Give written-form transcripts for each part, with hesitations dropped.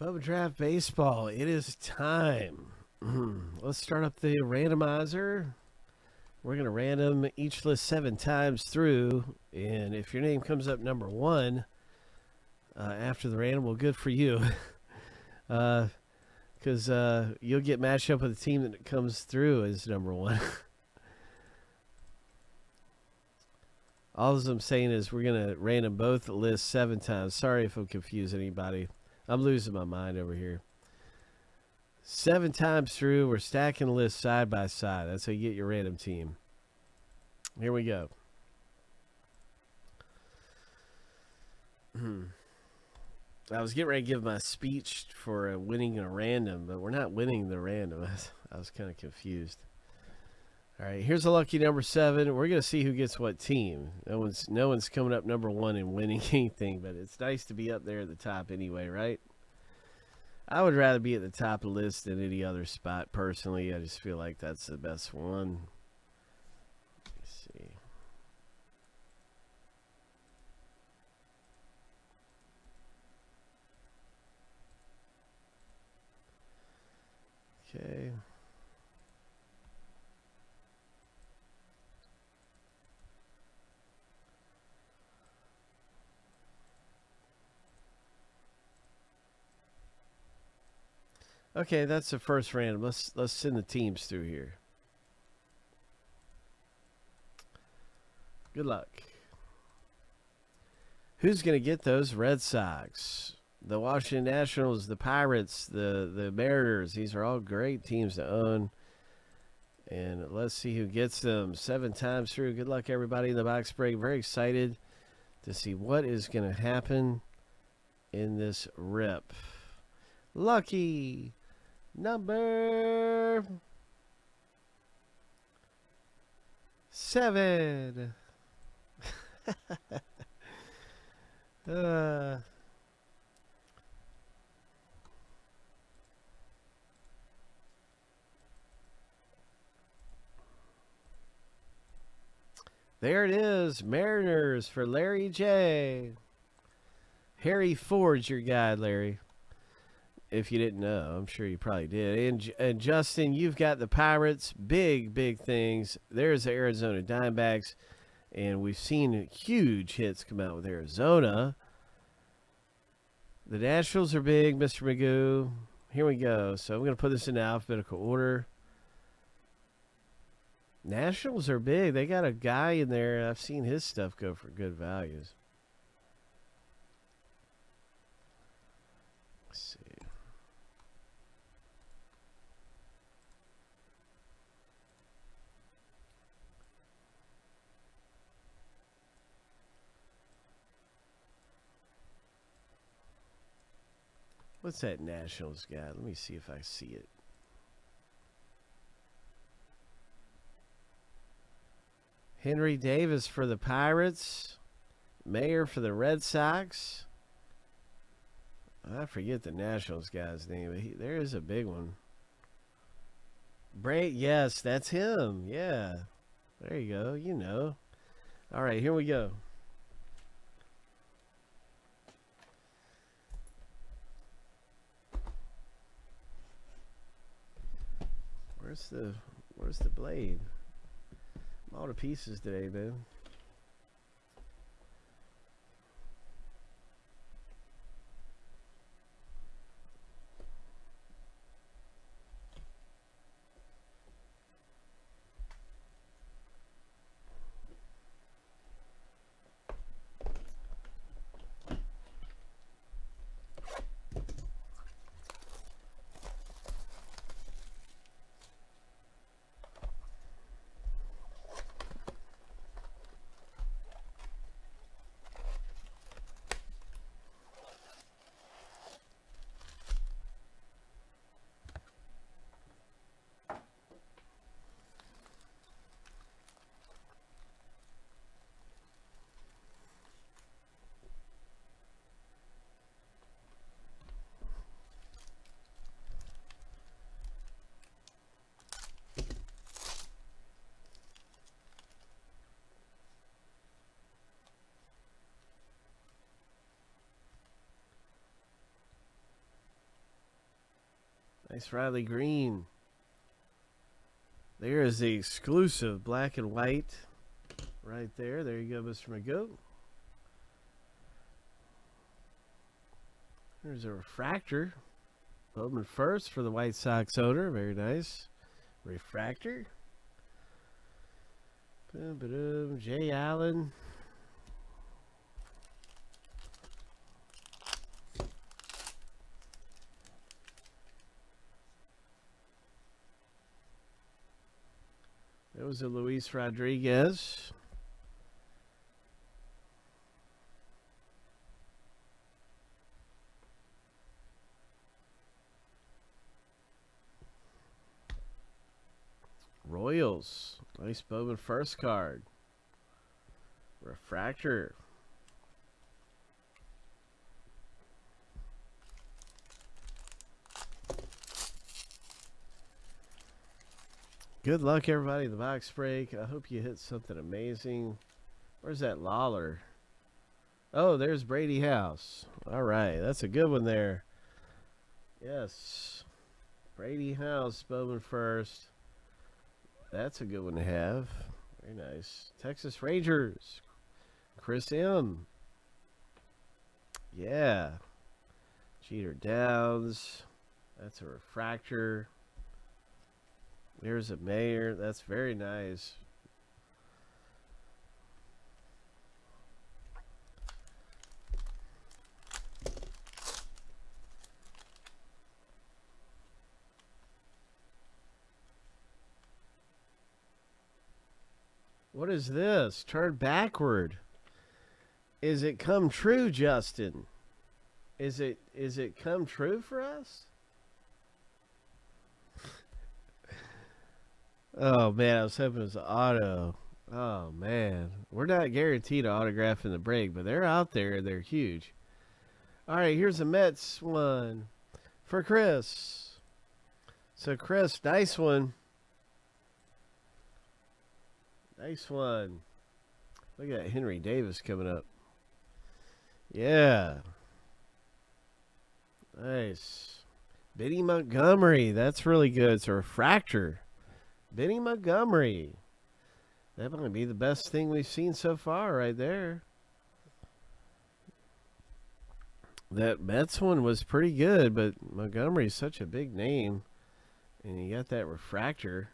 Bowman Draft Baseball, it is time. Let's start up the randomizer. We're going to random each list 7 times through, and if your name comes up number 1 after the random, well, good for you. Because you'll get matched up with the team that comes through as number 1. All I'm saying is we're going to random both lists 7 times. Sorry if I'm confusing anybody. I'm losing my mind over here. 7 times through, we're stacking lists side by side. That's how you get your random team. Here we go. I was getting ready to give my speech for winning a random, but we're not winning the random. I was kind of confused. All right, here's a lucky number 7. We're going to see who gets what team. No one's coming up number 1 and winning anything, but it's nice to be up there at the top anyway, right? I would rather be at the top of the list than any other spot, personally. I just feel like that's the best one. Let's see. Okay. Okay, that's the first random. Let's send the teams through here. Good luck. Who's going to get those? Red Sox, the Washington Nationals, the Pirates, the Mariners. These are all great teams to own. And let's see who gets them 7 times through. Good luck, everybody in the box break. Very excited to see what is going to happen in this rip. Lucky number 7. There it is. Mariners for Larry J. Harry Ford's your guy, Larry. If you didn't know, I'm sure you probably did. And Justin, you've got the Pirates. Big things. There's the Arizona Diamondbacks. And we've seen huge hits come out with Arizona. The Nationals are big, Mr. Magoo. Here we go. So I'm going to put this in alphabetical order. Nationals are big. They got a guy in there. I've seen his stuff go for good values. Let's see. What's that Nationals guy? Let me see if I see it. Henry Davis for the Pirates. Mayor for the Red Sox. I forget the Nationals guy's name, but there is a big one. Bre, yes, that's him. Yeah. There you go. You know. All right, here we go. Where's the blade? I'm all to pieces today, man. Nice Riley Green. There is the exclusive black and white right there. There you go, Mr. McGoat. There's a refractor. Bowman first for the White Sox owner. Very nice. Refractor. Jay Allen. That was a Luis Rodriguez. Royals. Nice Bowman first card. Refractor. Good luck, everybody, in the box break. I hope you hit something amazing. Where's that Lawlar? Oh, there's Brady House. All right, that's a good one there. Yes. Brady House, Bowman first. That's a good one to have. Very nice. Texas Rangers. Chris M. Yeah. Jeter Downs. That's a refractor. There's a Mayor. That's very nice. What is this? Turn backward. Is it come true, Justin? Is it come true for us? Oh man, I was hoping it was an auto. Oh man. We're not guaranteed to autograph in the break, but they're out there and they're huge. Alright, here's a Mets one for Chris. So Chris, nice one. Nice one. Look at that Henry Davis coming up. Yeah. Nice. Biddy Montgomery. That's really good. It's a refractor. Benny Montgomery. That might be the best thing we've seen so far right there. That Mets one was pretty good, but Montgomery's such a big name. And you got that refractor.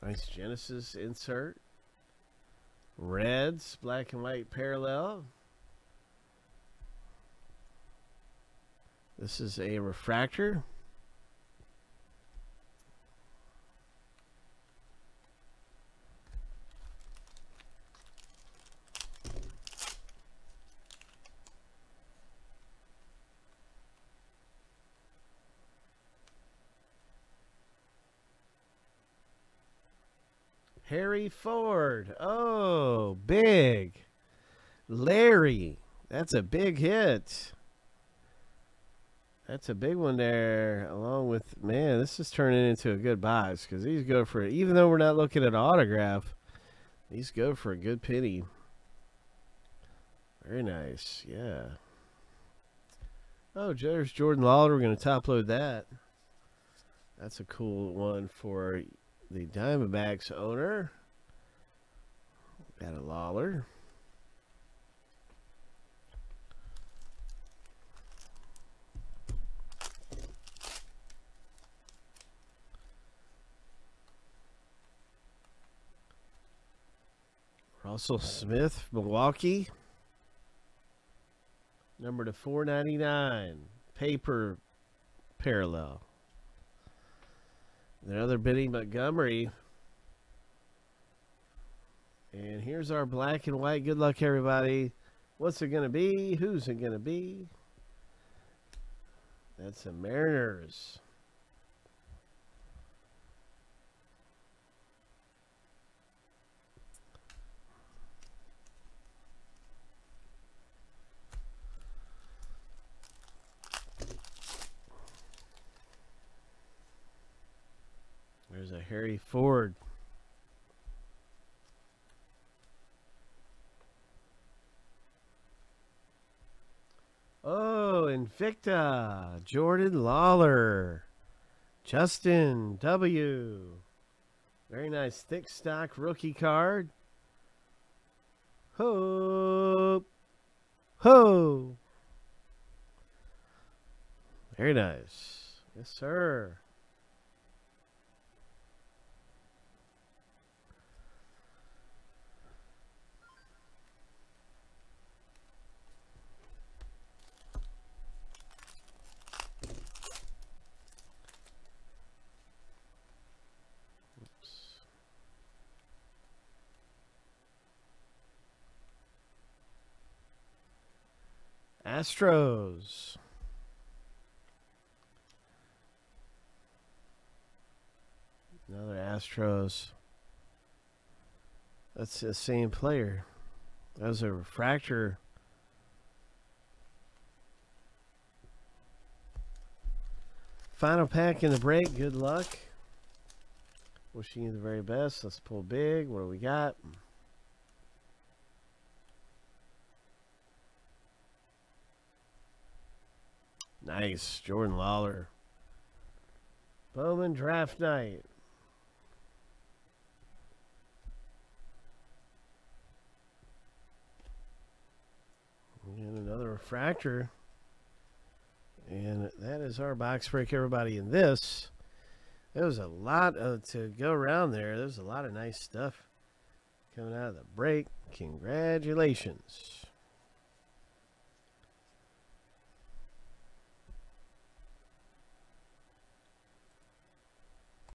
Nice Genesis insert. Reds, black and white parallel. This is a refractor. Harry Ford. Oh, big. Larry. That's a big hit. That's a big one there. Along with, man, this is turning into a good box because these go for, even though we're not looking at an autograph, these go for a good penny. Very nice. Yeah. Oh, there's Jordan Lawlar. We're going to top load that. That's a cool one for the Diamondbacks owner. Got a Lawlar. Russell Smith, Milwaukee. Number to 499. Paper parallel. Another Benny Montgomery. And here's our black and white. Good luck, everybody. What's it going to be? Who's it going to be? That's the Mariners. Harry Ford. Oh, Invicta, Jordan Lawlar, Justin W. Very nice thick stock rookie card. Ho, ho. Very nice. Yes, sir. Astros. Another Astros. That's the same player. That was a refractor. Final pack in the break. Good luck. Wishing you the very best. Let's pull big. What do we got? Nice. Jordan Lawlar. Bowman Draft Night. And another refractor. And that is our box break, everybody. In this, there was a lot to go around there. There's a lot of nice stuff coming out of the break. Congratulations.